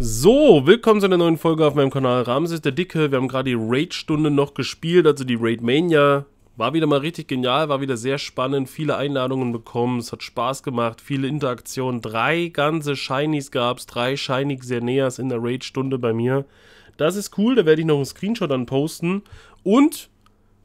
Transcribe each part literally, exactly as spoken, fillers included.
So, willkommen zu einer neuen Folge auf meinem Kanal Ramses der Dicke. Wir haben gerade die Raid-Stunde noch gespielt, also die Raid-Mania. War wieder mal richtig genial, war wieder sehr spannend, viele Einladungen bekommen, es hat Spaß gemacht, viele Interaktionen. Drei ganze Shinies gab es, drei Shiny Xerneas in der Raid-Stunde bei mir. Das ist cool, da werde ich noch einen Screenshot dann posten. Und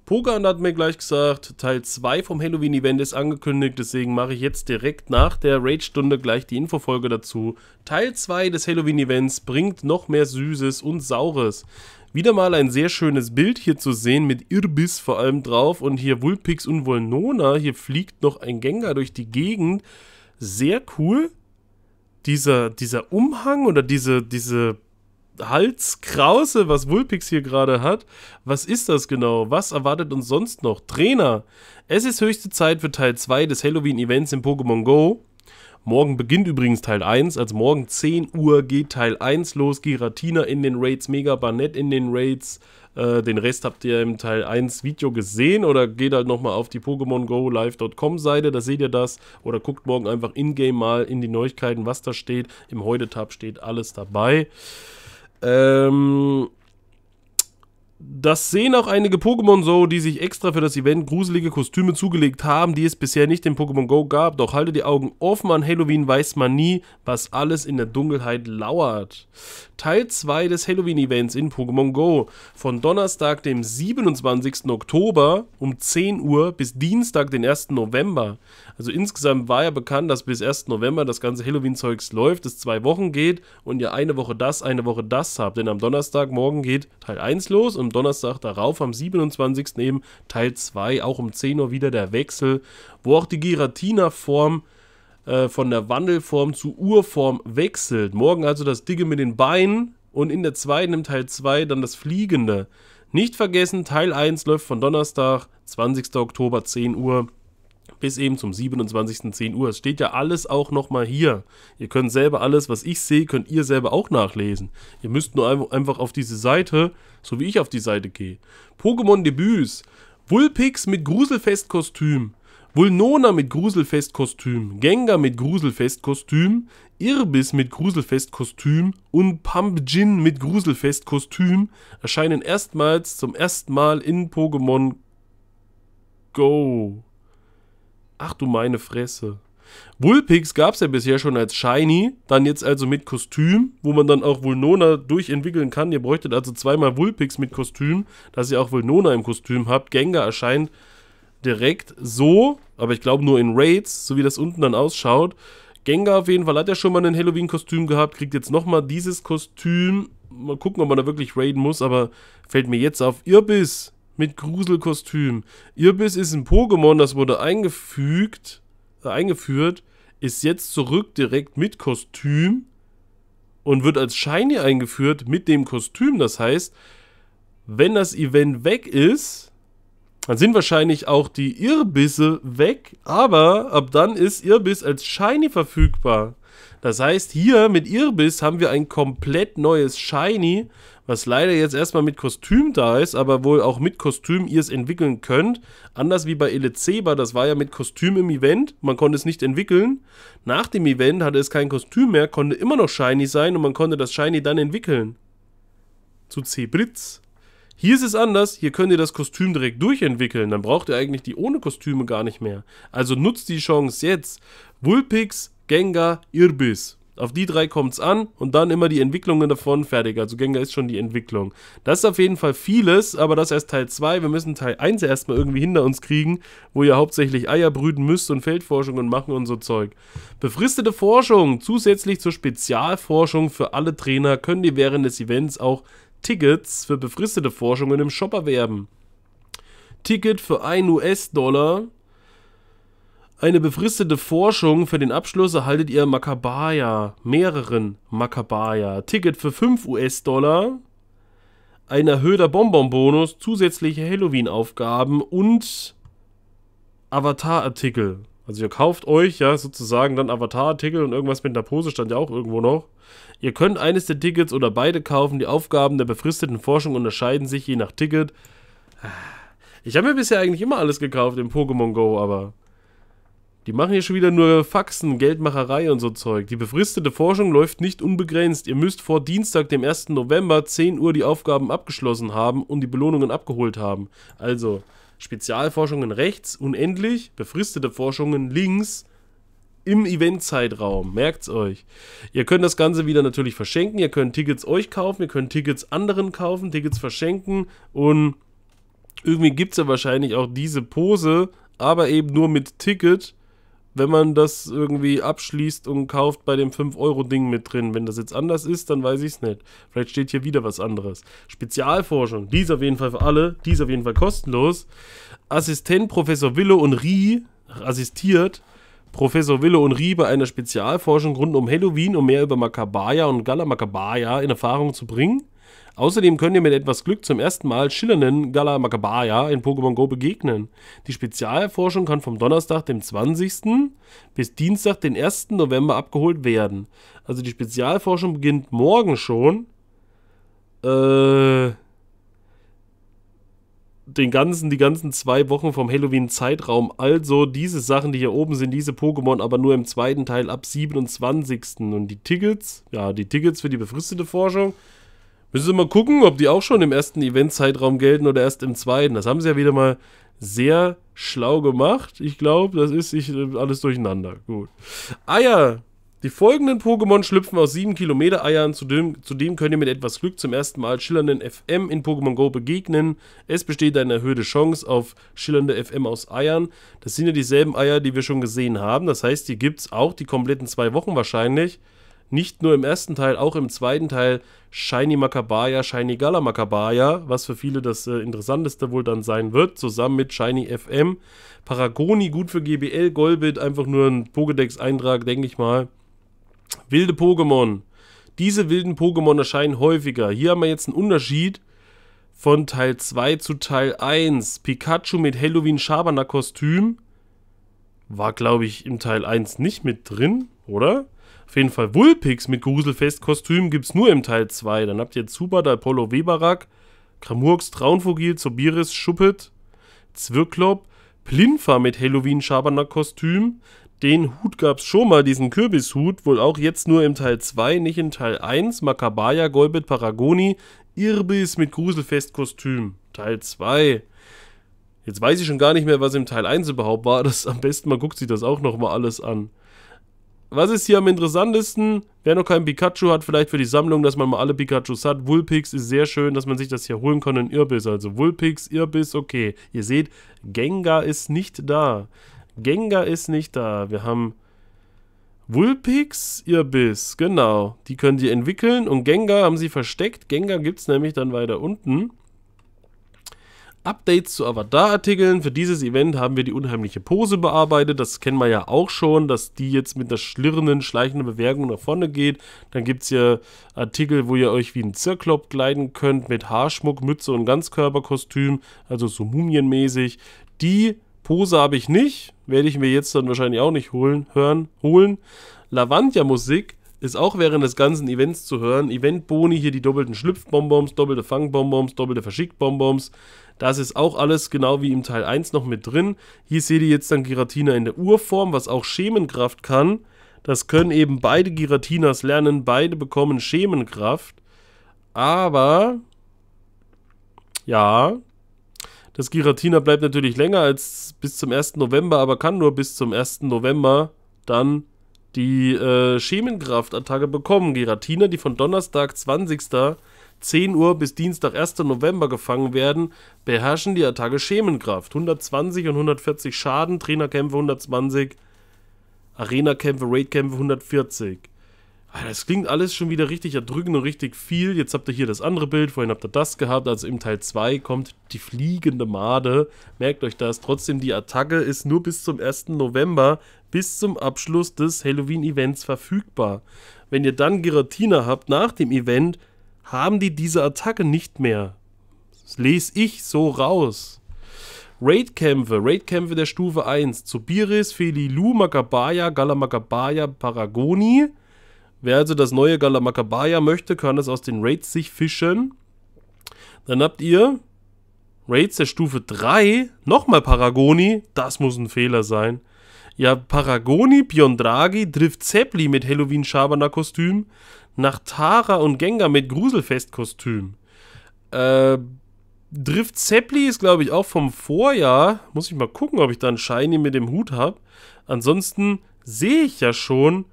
Pogan hat mir gleich gesagt, Teil zwei vom Halloween-Event ist angekündigt, deswegen mache ich jetzt direkt nach der Raid-Stunde gleich die Infofolge dazu. Teil zwei des Halloween-Events bringt noch mehr Süßes und Saures. Wieder mal ein sehr schönes Bild hier zu sehen, mit Irrbis vor allem drauf und hier Vulpix und Vulnona. Hier fliegt noch ein Gengar durch die Gegend. Sehr cool. Dieser, dieser Umhang oder diese, diese Halskrause, was Vulpix hier gerade hat. Was ist das genau? Was erwartet uns sonst noch? Trainer, es ist höchste Zeit für Teil zwei des Halloween-Events in Pokémon Go. Morgen beginnt übrigens Teil eins, also morgen zehn Uhr geht Teil eins los, Giratina in den Raids, Mega Banette in den Raids, äh, den Rest habt ihr im Teil eins Video gesehen oder geht halt nochmal auf die Pokémon Go Live Punkt com Seite, da seht ihr das oder guckt morgen einfach in-game mal in die Neuigkeiten, was da steht, im Heute-Tab steht alles dabei. Ähm... Das sehen auch einige Pokémon so, die sich extra für das Event gruselige Kostüme zugelegt haben, die es bisher nicht in Pokémon Go gab. Doch halte die Augen offen, an Halloween weiß man nie, was alles in der Dunkelheit lauert. Teil zwei des Halloween-Events in Pokémon Go. Von Donnerstag, dem siebenundzwanzigsten Oktober um zehn Uhr bis Dienstag, den ersten November. Also insgesamt war ja bekannt, dass bis ersten November das ganze Halloween-Zeugs läuft, es zwei Wochen geht und ihr eine Woche das, eine Woche das habt. Denn am Donnerstagmorgen geht Teil eins los und Donnerstag darauf am siebenundzwanzigsten eben Teil zwei, auch um zehn Uhr wieder der Wechsel, wo auch die Giratina-Form äh, von der Wandelform zu Urform wechselt. Morgen also das Dicke mit den Beinen und in der zweiten, im Teil zwei, dann das Fliegende. Nicht vergessen, Teil eins läuft von Donnerstag, zwanzigsten Oktober, zehn Uhr, bis eben zum siebenundzwanzigsten zehn Uhr. Es steht ja alles auch nochmal hier. Ihr könnt selber alles, was ich sehe, könnt ihr selber auch nachlesen. Ihr müsst nur einfach auf diese Seite, so wie ich auf die Seite gehe. Pokémon-Debüts. Vulpix mit Gruselfestkostüm. Vulnona mit Gruselfestkostüm. Gengar mit Gruselfestkostüm. Irrbis mit Gruselfestkostüm. Und Pumpjin mit Gruselfestkostüm erscheinen erstmals zum ersten Mal in Pokémon Go. Ach du meine Fresse. Vulpix gab es ja bisher schon als Shiny, dann jetzt also mit Kostüm, wo man dann auch Vulnona durchentwickeln kann. Ihr bräuchtet also zweimal Vulpix mit Kostüm, dass ihr auch Vulnona im Kostüm habt. Gengar erscheint direkt so, aber ich glaube nur in Raids, so wie das unten dann ausschaut. Gengar auf jeden Fall hat ja schon mal ein Halloween-Kostüm gehabt, kriegt jetzt nochmal dieses Kostüm. Mal gucken, ob man da wirklich raiden muss, aber fällt mir jetzt auf Irrbis. Mit Gruselkostüm. Irrbis ist ein Pokémon, das wurde eingefügt, äh, eingeführt, ist jetzt zurück direkt mit Kostüm und wird als Shiny eingeführt mit dem Kostüm. Das heißt, wenn das Event weg ist, dann sind wahrscheinlich auch die Irrbisse weg, aber ab dann ist Irrbis als Shiny verfügbar. Das heißt, hier mit Irrbis haben wir ein komplett neues Shiny, was leider jetzt erstmal mit Kostüm da ist, aber wohl auch mit Kostüm ihr es entwickeln könnt. Anders wie bei Elezeba, das war ja mit Kostüm im Event, man konnte es nicht entwickeln. Nach dem Event hatte es kein Kostüm mehr, konnte immer noch Shiny sein und man konnte das Shiny dann entwickeln. Zu Zebritz. Hier ist es anders, hier könnt ihr das Kostüm direkt durchentwickeln, dann braucht ihr eigentlich die ohne Kostüme gar nicht mehr. Also nutzt die Chance jetzt. Vulpix, Gengar, Irrbis. Auf die drei kommt es an und dann immer die Entwicklungen davon fertig. Also Gengar ist schon die Entwicklung. Das ist auf jeden Fall vieles, aber das erst Teil zwei. Wir müssen Teil eins erstmal irgendwie hinter uns kriegen, wo ihr hauptsächlich Eier brüten müsst und Feldforschungen machen und so Zeug. Befristete Forschung. Zusätzlich zur Spezialforschung für alle Trainer können die während des Events auch Tickets für befristete Forschungen im Shop erwerben. Ticket für ein US-Dollar. Eine befristete Forschung für den Abschluss erhaltet ihr Makabaja, mehreren Makabaja. Ticket für fünf US-Dollar, ein erhöhter Bonbon-Bonus, zusätzliche Halloween-Aufgaben und Avatar-Artikel. Also ihr kauft euch ja sozusagen dann Avatar-Artikel und irgendwas mit einer Pose stand ja auch irgendwo noch. Ihr könnt eines der Tickets oder beide kaufen. Die Aufgaben der befristeten Forschung unterscheiden sich je nach Ticket. Ich habe mir bisher eigentlich immer alles gekauft im Pokémon Go, aber... Die machen hier schon wieder nur Faxen, Geldmacherei und so Zeug. Die befristete Forschung läuft nicht unbegrenzt. Ihr müsst vor Dienstag, dem ersten November, zehn Uhr die Aufgaben abgeschlossen haben und die Belohnungen abgeholt haben. Also, Spezialforschungen rechts, unendlich, befristete Forschungen links, im Eventzeitraum. Merkt's euch. Ihr könnt das Ganze wieder natürlich verschenken. Ihr könnt Tickets euch kaufen, ihr könnt Tickets anderen kaufen, Tickets verschenken und irgendwie gibt es ja wahrscheinlich auch diese Pose, aber eben nur mit Ticket, wenn man das irgendwie abschließt und kauft bei dem fünf Euro Ding mit drin. Wenn das jetzt anders ist, dann weiß ich es nicht. Vielleicht steht hier wieder was anderes. Spezialforschung, die ist auf jeden Fall für alle, die ist auf jeden Fall kostenlos. Assistent Professor Willow und Rie assistiert Professor Willow und Rie bei einer Spezialforschung rund um Halloween, um mehr über Makabaja und Galar-Makabaja in Erfahrung zu bringen. Außerdem könnt ihr mit etwas Glück zum ersten Mal schillernden Galar-Makabaja in Pokémon Go begegnen. Die Spezialforschung kann vom Donnerstag, dem zwanzigsten bis Dienstag, den ersten November abgeholt werden. Also die Spezialforschung beginnt morgen schon. Äh, den ganzen, die ganzen zwei Wochen vom Halloween-Zeitraum. Also diese Sachen, die hier oben sind, diese Pokémon, aber nur im zweiten Teil ab siebenundzwanzigsten Und die Tickets, ja, die Tickets für die befristete Forschung, müssen Sie mal gucken, ob die auch schon im ersten Event-Zeitraum gelten oder erst im zweiten. Das haben sie ja wieder mal sehr schlau gemacht. Ich glaube, das ist ich, alles durcheinander. Gut. Eier. Die folgenden Pokémon schlüpfen aus sieben Kilometer Eiern. Zudem, zudem könnt ihr mit etwas Glück zum ersten Mal schillernden F M in Pokémon Go begegnen. Es besteht eine erhöhte Chance auf schillernde F M aus Eiern. Das sind ja dieselben Eier, die wir schon gesehen haben. Das heißt, hier gibt es auch die kompletten zwei Wochen wahrscheinlich. Nicht nur im ersten Teil, auch im zweiten Teil Shiny Makabaja, Shiny Galar-Makabaja, was für viele das äh, Interessanteste wohl dann sein wird, zusammen mit Shiny F M. Paragoni, gut für G B L, Golbit, einfach nur ein Pokédex-Eintrag, denke ich mal. Wilde Pokémon. Diese wilden Pokémon erscheinen häufiger. Hier haben wir jetzt einen Unterschied von Teil zwei zu Teil eins. Pikachu mit Halloween-Schabernack-Kostüm war, glaube ich, im Teil eins nicht mit drin, oder? Auf jeden Fall Vulpix mit Gruselfest-Kostüm gibt es nur im Teil zwei. Dann habt ihr Zubat, Apollo Weberak, Kramurks, Traunfugil, Zobiris, Schuppet, Zwirklop, Plinfa mit Halloween-Schabernack-Kostüm. Den Hut gab es schon mal, diesen Kürbishut, wohl auch jetzt nur im Teil zwei, nicht in Teil eins. Makabaja, Golbit, Paragoni, Irrbis mit Gruselfest-Kostüm. Teil zwei. Jetzt weiß ich schon gar nicht mehr, was im Teil eins überhaupt war. Das, am besten, man guckt sich das auch nochmal alles an. Was ist hier am interessantesten? Wer noch keinen Pikachu hat, vielleicht für die Sammlung, dass man mal alle Pikachus hat. Vulpix ist sehr schön, dass man sich das hier holen kann in Irrbis. Also Vulpix, Irrbis, okay. Ihr seht, Gengar ist nicht da. Gengar ist nicht da. Wir haben Vulpix, Irrbis, genau. Die können die entwickeln und Gengar haben sie versteckt. Gengar gibt es nämlich dann weiter unten. Updates zu Avatar-Artikeln. Für dieses Event haben wir die unheimliche Pose bearbeitet. Das kennen wir ja auch schon, dass die jetzt mit der schlirrenden, schleichenden Bewegung nach vorne geht. Dann gibt es hier Artikel, wo ihr euch wie ein Zwirklop kleiden könnt mit Haarschmuck, Mütze und Ganzkörperkostüm. Also so mumienmäßig. Die Pose habe ich nicht. Werde ich mir jetzt dann wahrscheinlich auch nicht holen. Hören, holen. Lavandia-Musik ist auch während des ganzen Events zu hören. Eventboni, hier die doppelten Schlüpfbonbons, doppelte Fangbonbons, doppelte Verschicktbonbons. Das ist auch alles genau wie im Teil eins noch mit drin. Hier seht ihr jetzt dann Giratina in der Urform, was auch Schemenkraft kann. Das können eben beide Giratinas lernen, beide bekommen Schemenkraft. Aber, ja, das Giratina bleibt natürlich länger als bis zum ersten November, aber kann nur bis zum ersten November dann die äh, Schemenkraft-Attacke bekommen. Giratina, die von Donnerstag, zwanzigsten zehn Uhr bis Dienstag, ersten November gefangen werden, beherrschen die Attacke Schemenkraft. hundertzwanzig und hundertvierzig Schaden, Trainerkämpfe hundertzwanzig, Arenakämpfe, Raidkämpfe hundertvierzig. Das klingt alles schon wieder richtig erdrückend und richtig viel. Jetzt habt ihr hier das andere Bild, vorhin habt ihr das gehabt. Also im Teil zwei kommt die fliegende Made. Merkt euch das. Trotzdem, die Attacke ist nur bis zum ersten November, bis zum Abschluss des Halloween-Events verfügbar. Wenn ihr dann Giratina habt nach dem Event, haben die diese Attacke nicht mehr. Das lese ich so raus. Raidkämpfe, Raidkämpfe der Stufe eins. Zobiris, Felilu, Makabaja, Galar-Makabaja, Paragoni. Wer also das neue Galar-Makabaja möchte, kann es aus den Raids sich fischen. Dann habt ihr Raids der Stufe drei, nochmal Paragoni. Das muss ein Fehler sein. Ja, Paragoni, Pion Draghi, Driftzepeli mit Halloween-Schabernack-Kostüm, Nachtara und Gengar mit Gruselfest-Kostüm. Äh, Driftzepeli ist, glaube ich, auch vom Vorjahr. Muss ich mal gucken, ob ich da einen Shiny mit dem Hut habe. Ansonsten sehe ich ja schon,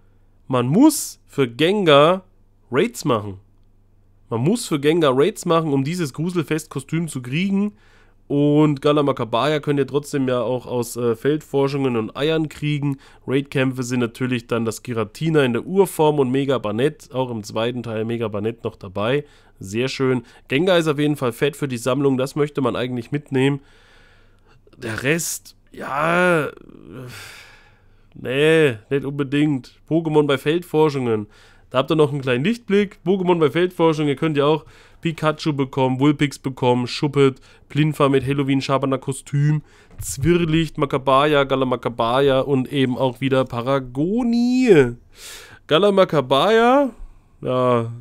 man muss für Gengar Raids machen. Man muss für Gengar Raids machen, um dieses Gruselfest-Kostüm zu kriegen. Und Galar-Makabaja könnt ihr trotzdem ja auch aus äh, Feldforschungen und Eiern kriegen. Raid-Kämpfe sind natürlich dann das Giratina in der Urform und Mega Banette, auch im zweiten Teil Mega Banette noch dabei. Sehr schön. Gengar ist auf jeden Fall fett für die Sammlung, das möchte man eigentlich mitnehmen. Der Rest, ja, nee, nicht unbedingt. Pokémon bei Feldforschungen. Da habt ihr noch einen kleinen Lichtblick. Pokémon bei Feldforschung, ihr könnt ja auch Pikachu bekommen, Vulpix bekommen, Schuppet, Plinfa mit Halloween-Schabernack-Kostüm, Zwirrlicht, Makabaja, Galar-Makabaja und eben auch wieder Paragoni. Galar-Makabaja, ja,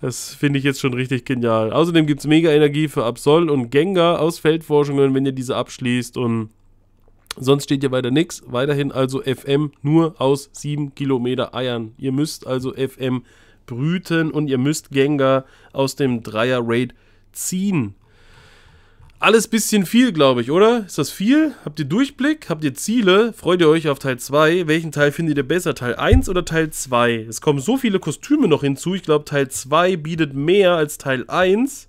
das finde ich jetzt schon richtig genial. Außerdem gibt es Mega-Energie für Absol und Gengar aus Feldforschungen, wenn ihr diese abschließt, und sonst steht hier weiter nichts. Weiterhin also F M nur aus sieben Kilometer Eiern. Ihr müsst also F M brüten und ihr müsst Gengar aus dem Dreier-Raid ziehen. Alles bisschen viel, glaube ich, oder? Ist das viel? Habt ihr Durchblick? Habt ihr Ziele? Freut ihr euch auf Teil zwei? Welchen Teil findet ihr besser? Teil eins oder Teil zwei? Es kommen so viele Kostüme noch hinzu. Ich glaube, Teil zwei bietet mehr als Teil eins.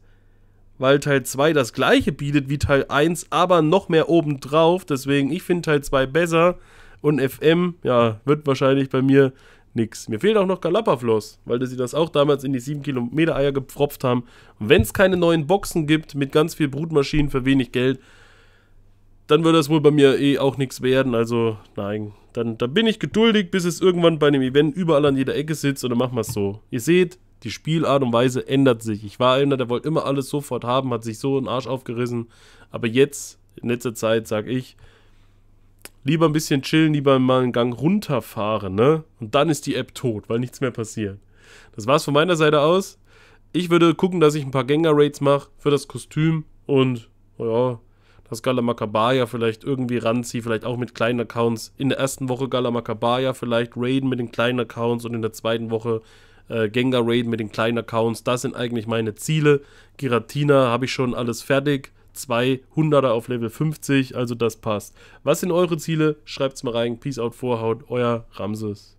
Weil Teil zwei das gleiche bietet wie Teil eins, aber noch mehr obendrauf. Deswegen, ich finde Teil zwei besser. Und F M, ja, wird wahrscheinlich bei mir nix. Mir fehlt auch noch Galapafloss, weil sie das auch damals in die sieben Kilometer Eier gepfropft haben. Und wenn es keine neuen Boxen gibt mit ganz viel Brutmaschinen für wenig Geld, dann würde das wohl bei mir eh auch nichts werden. Also, nein. Dann, dann bin ich geduldig, bis es irgendwann bei einem Event überall an jeder Ecke sitzt, und dann machen wir es so. Ihr seht, die Spielart und Weise ändert sich. Ich war einer, der wollte immer alles sofort haben, hat sich so einen Arsch aufgerissen. Aber jetzt, in letzter Zeit, sage ich, lieber ein bisschen chillen, lieber mal einen Gang runterfahren, ne? Und dann ist die App tot, weil nichts mehr passiert. Das war's von meiner Seite aus. Ich würde gucken, dass ich ein paar Gengar-Raids mache für das Kostüm und, ja, das Galar-Makabaja vielleicht irgendwie ranziehe, vielleicht auch mit kleinen Accounts. In der ersten Woche Galar-Makabaja vielleicht raiden mit den kleinen Accounts und in der zweiten Woche Äh, Gengar Raid mit den kleinen Accounts, das sind eigentlich meine Ziele. Giratina habe ich schon alles fertig, zweihunderter auf Level fünfzig, also das passt. Was sind eure Ziele? Schreibt's mal rein. Peace out, Vorhaut, euer Ramses.